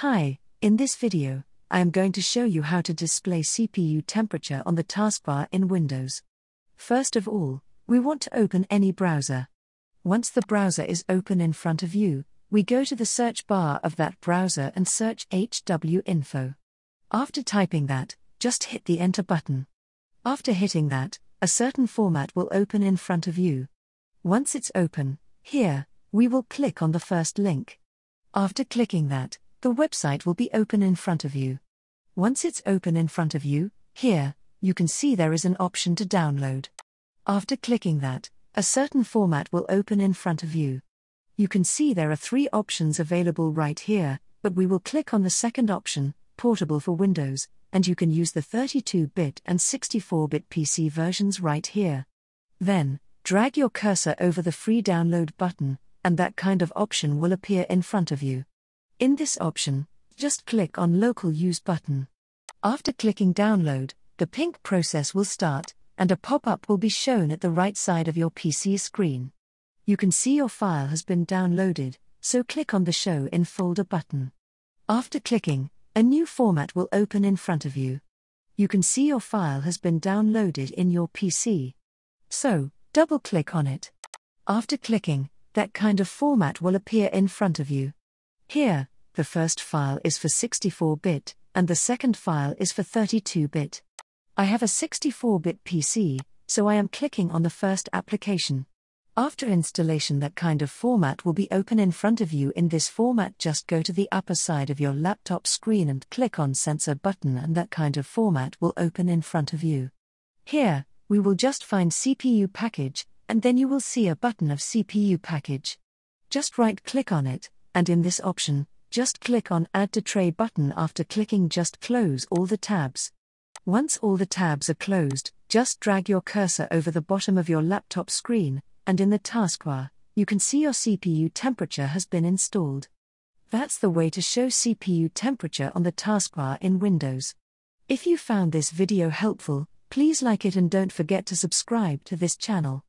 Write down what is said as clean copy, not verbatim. Hi, in this video, I am going to show you how to display CPU temperature on the taskbar in Windows. First of all, we want to open any browser. Once the browser is open in front of you, we go to the search bar of that browser and search HWInfo. After typing that, just hit the Enter button. After hitting that, a certain format will open in front of you. Once it's open, here, we will click on the first link. After clicking that, the website will be open in front of you. Once it's open in front of you, here, you can see there is an option to download. After clicking that, a certain format will open in front of you. You can see there are three options available right here, but we will click on the second option, Portable for Windows, and you can use the 32-bit and 64-bit PC versions right here. Then, drag your cursor over the free download button, and that kind of option will appear in front of you. In this option, just click on Local Use button. After clicking Download, the pink process will start, and a pop-up will be shown at the right side of your PC screen. You can see your file has been downloaded, so click on the Show in Folder button. After clicking, a new format will open in front of you. You can see your file has been downloaded in your PC. So, double-click on it. After clicking, that kind of format will appear in front of you. Here, the first file is for 64-bit, and the second file is for 32-bit. I have a 64-bit PC, so I am clicking on the first application. After installation, that kind of format will be open in front of you. In this format, just go to the upper side of your laptop screen and click on Sensor button, and that kind of format will open in front of you. Here, we will just find CPU package, and then you will see a button of CPU package. Just right-click on it. And in this option, just click on Add to Tray button. After clicking, just close all the tabs. Once all the tabs are closed, just drag your cursor over the bottom of your laptop screen, and in the taskbar, you can see your CPU temperature has been installed. That's the way to show CPU temperature on the taskbar in Windows. If you found this video helpful, please like it and don't forget to subscribe to this channel.